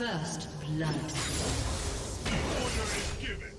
First blood. Order is given.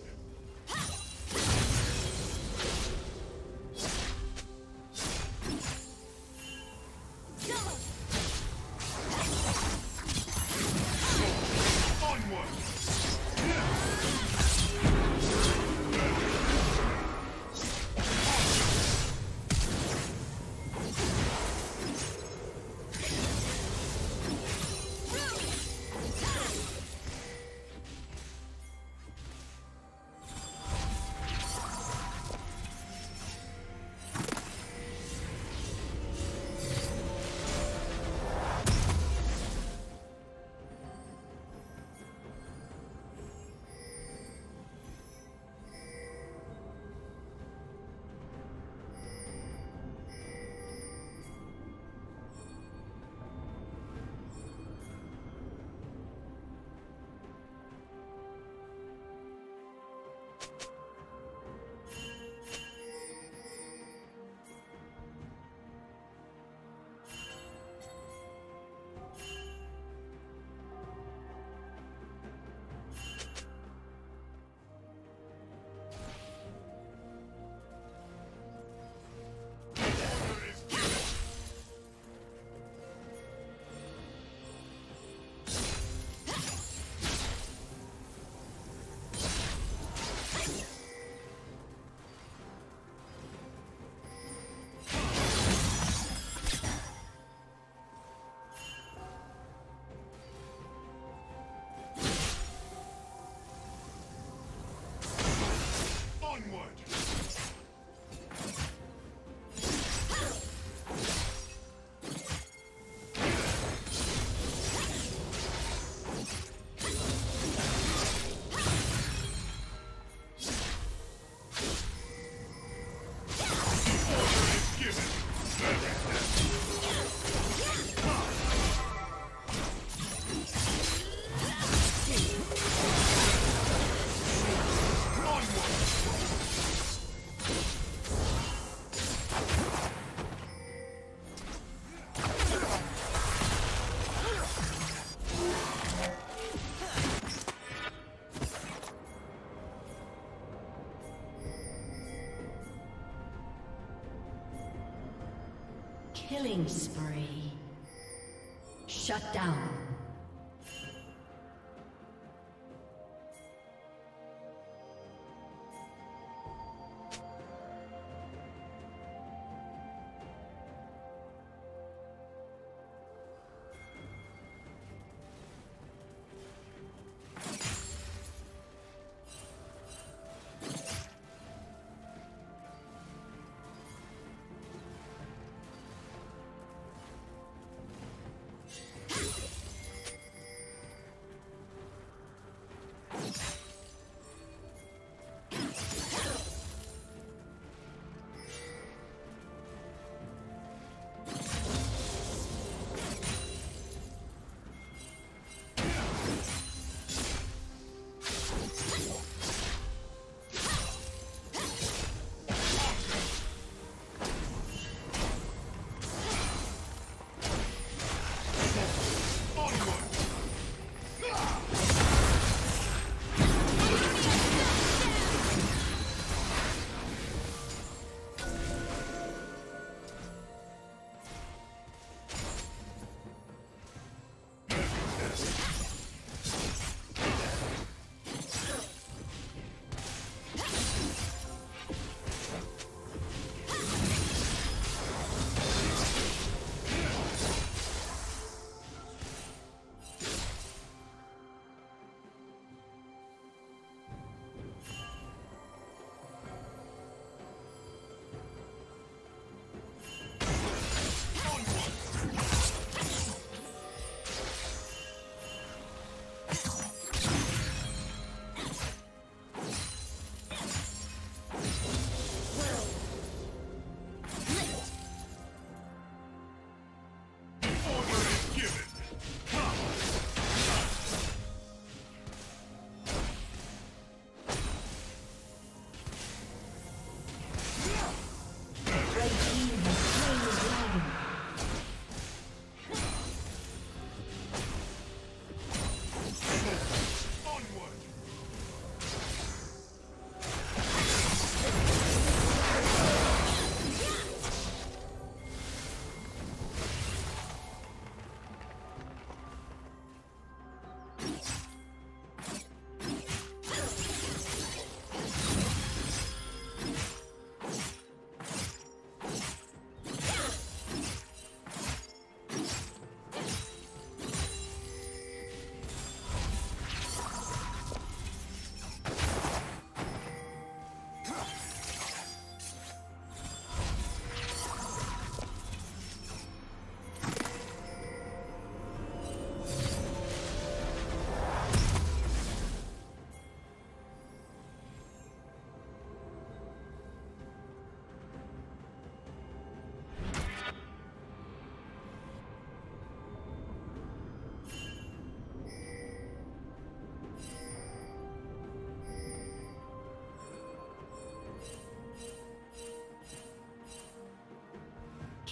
Killing spree. Shut down.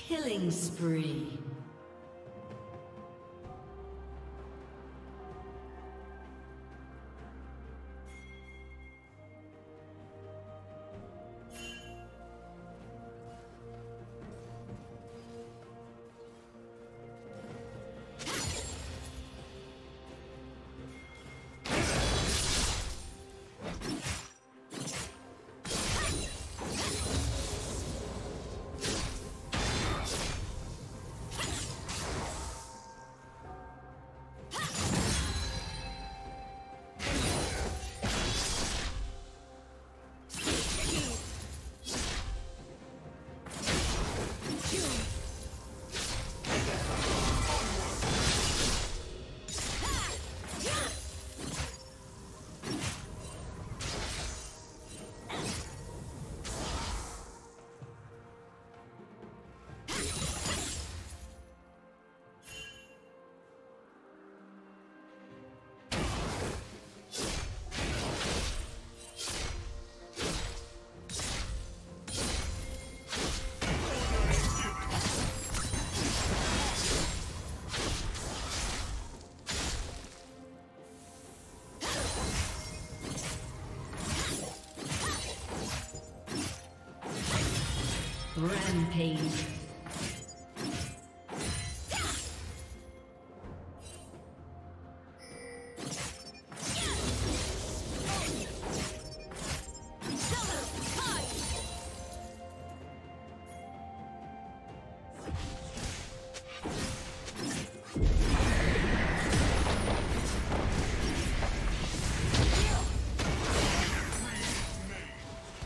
Killing spree. Rampage. Blue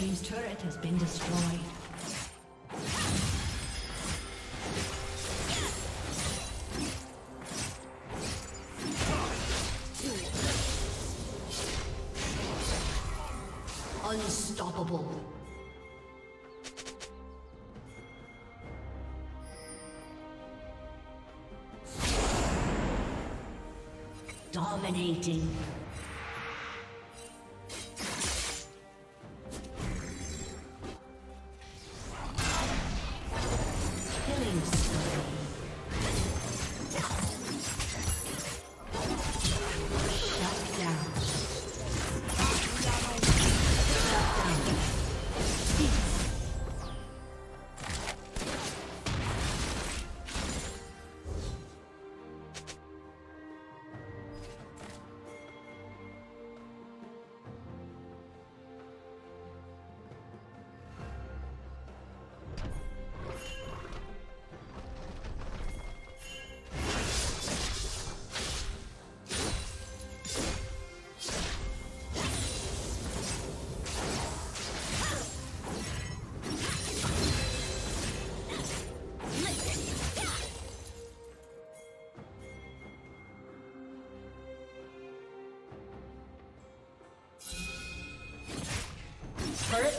His turret has been destroyed. Unstoppable. Dominating. Turret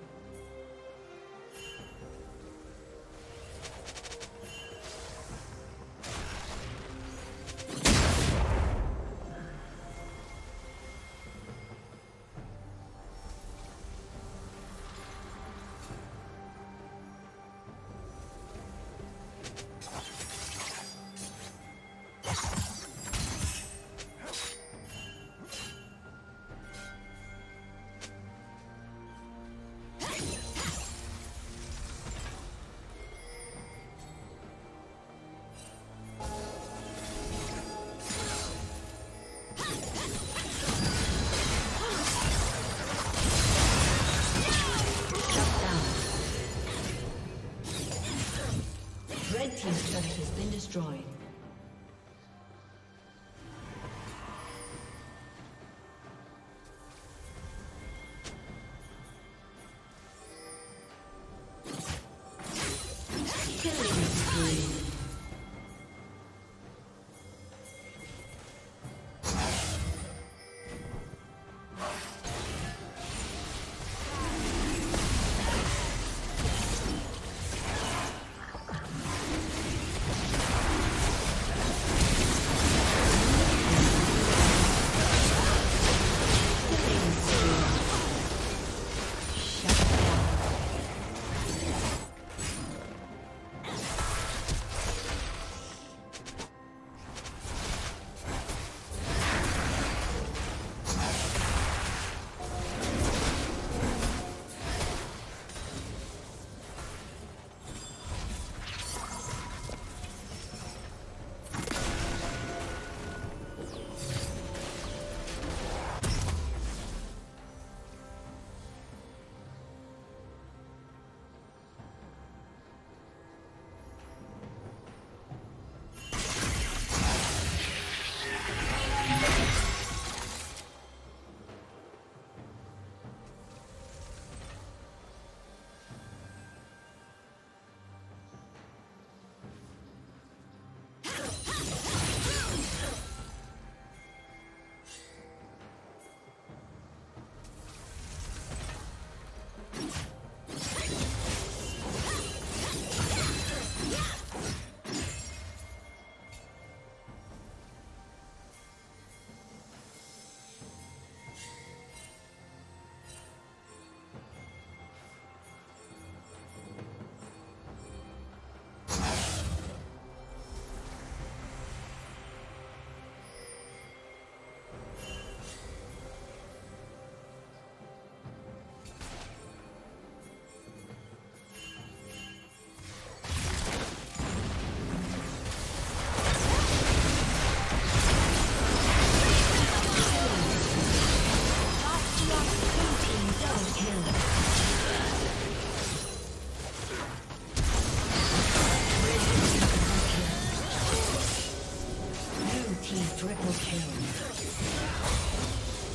Team triple kill.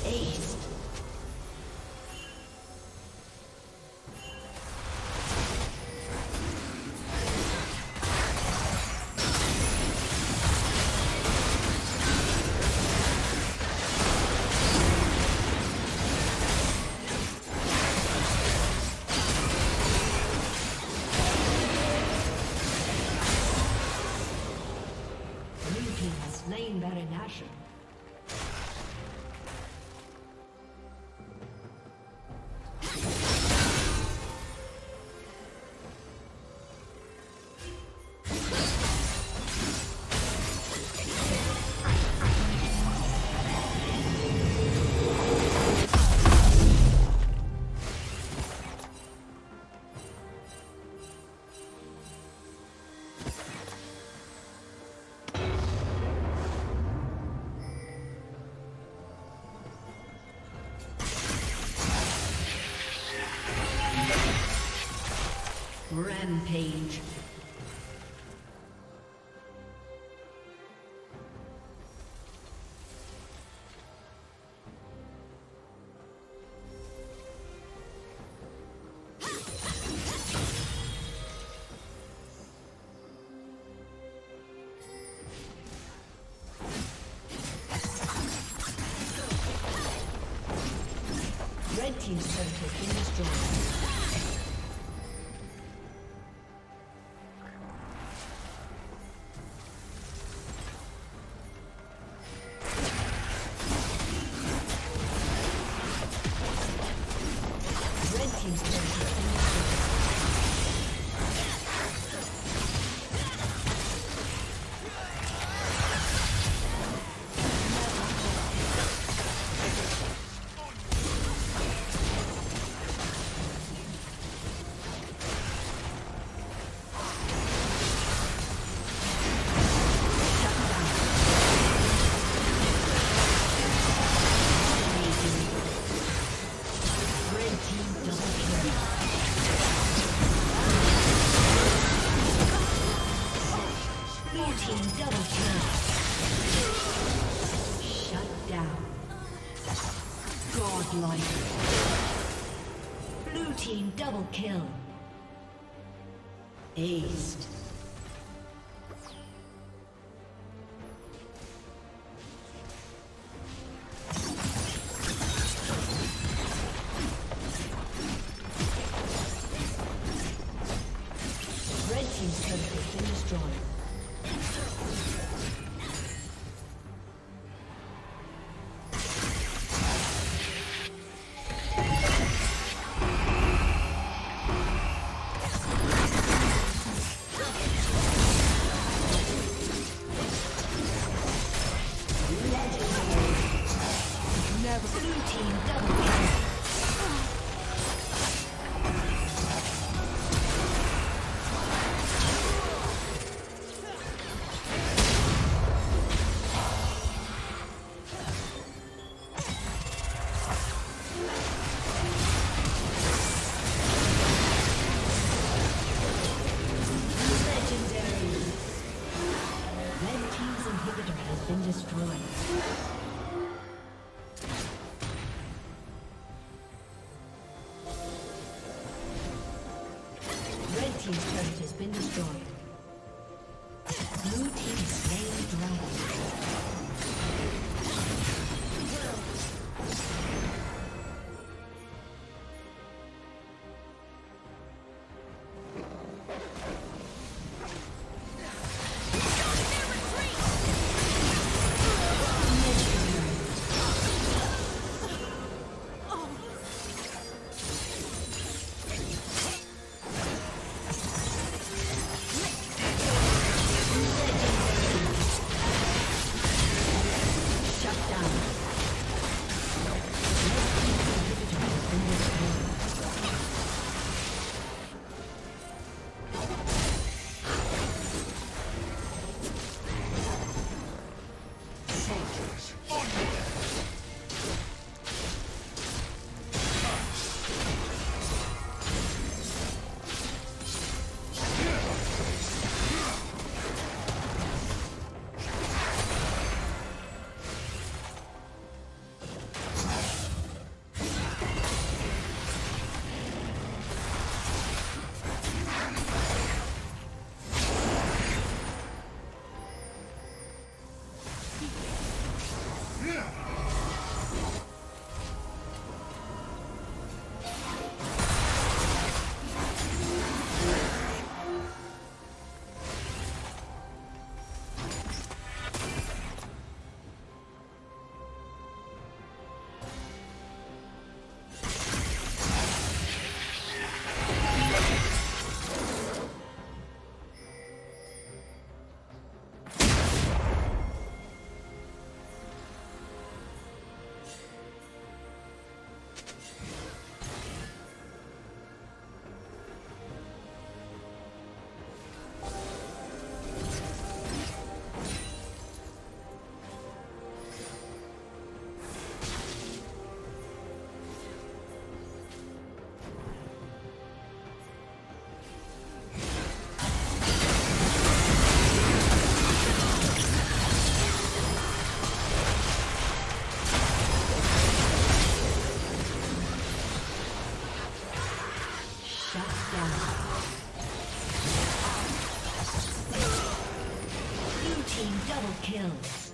Ace. Rampage. Red team's turret has been destroyed. Blue team double kill. Aced. Team's turret has been destroyed. Blue team slain dragon. Kills.